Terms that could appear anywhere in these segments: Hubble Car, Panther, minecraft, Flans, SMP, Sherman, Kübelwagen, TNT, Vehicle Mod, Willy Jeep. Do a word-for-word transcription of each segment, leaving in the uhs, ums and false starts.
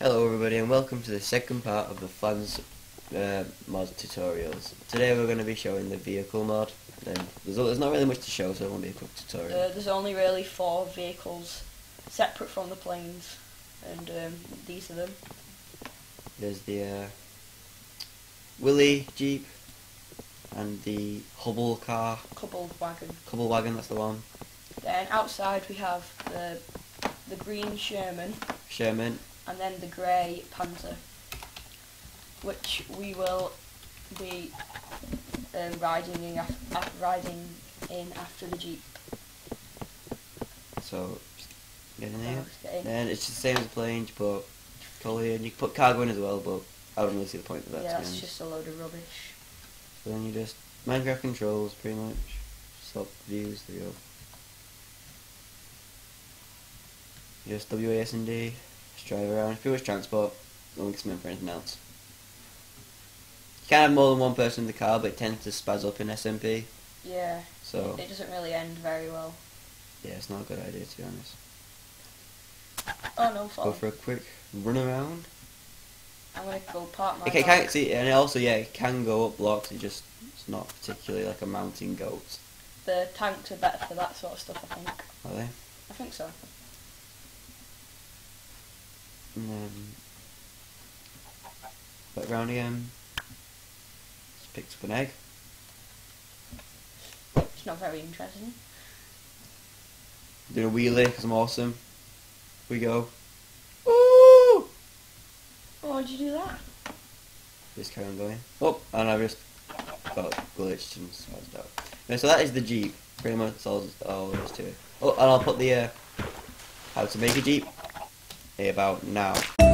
Hello everybody and welcome to the second part of the Flans uh, mod tutorials. Today we're going to be showing the vehicle mod. Um, there's, there's not really much to show, so it won't be a quick tutorial. Uh, there's only really four vehicles separate from the planes, and um, these are them. There's the uh, Willy Jeep and the Hubble Car. Kübelwagen. Kübelwagen, that's the one. Then outside we have the, the green Sherman. Sherman. And then the grey Panther, which we will be um, riding in af af riding in after the Jeep. So get in there. Oh, then it's the same as the planes, but colour here, and you can put cargo in as well. But I don't really see the point of that. Yeah, that's just a load of rubbish. So then you just Minecraft controls pretty much. Stop views. There you go. Just W A S D. Just drive around. It's pretty much transport. No links meant for anything else. You can't have more than one person in the car, but it tends to spaz up in S M P. Yeah. So it doesn't really end very well. Yeah, it's not a good idea to be honest. Oh no! Fall. Go for a quick run around. I'm gonna go park my. Okay, can't see, and also yeah, it can go up blocks. It just it's not particularly like a mountain goat. The tanks are better for that sort of stuff, I think. Are they? I think so. And then back round again. Just picked up an egg. It's not very interesting. Did a wheelie because I'm awesome. Here we go. Ooh! Why did you do that? Just carry on going. Oh, and I just got glitched and spazzed out. No, so that is the Jeep. Pretty much that's all there is to it. Oh, and I'll put the uh, how to make a Jeep. About now. Right, there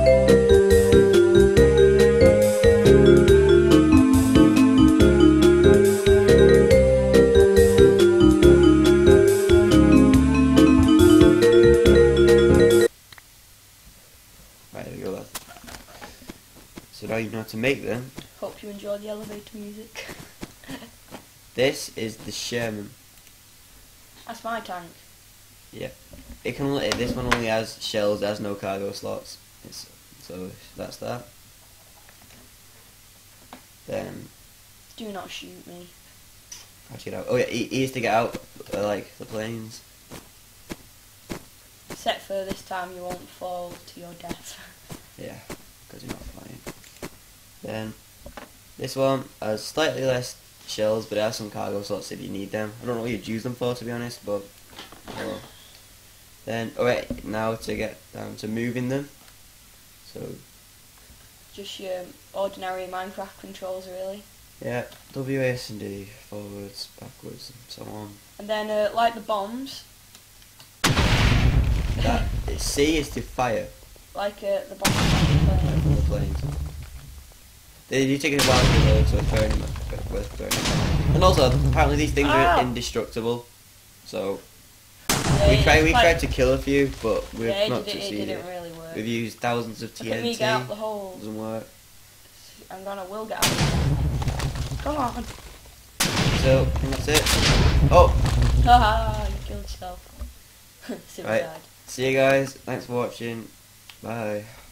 we go. So now you know how to make them. Hope you enjoy the elevator music. This is the Sherman. That's my tank. Yeah. It can only, this one only has shells, it has no cargo slots, it's, so that's that. Then... Do not shoot me. How'd you get out? Oh yeah, he, he used to get out, uh, like, the planes. Except for this time you won't fall to your death. Yeah, because you're not flying. Then, this one has slightly less shells, but it has some cargo slots if you need them. I don't know what you'd use them for, to be honest, but... Well, then, alright, now to get down to moving them. So, just your um, ordinary Minecraft controls, really. Yeah, W, S, and D, forwards, backwards, and so on. And then, uh, like the bombs. That is, C is to fire. Like uh, the bombs. Uh, the planes. They do take a while to reload, so it's very much. And also, apparently these things ah. are indestructible. So. We tried, we tried to kill a few, but we've yeah, not succeeded. It didn't really work. We've used thousands of T N T. Let me get out the hole. Doesn't work. I'm gonna will get out the hole. Come on. So, I think that's it. Oh! Haha, you killed yourself. Right. See you guys. Thanks for watching. Bye.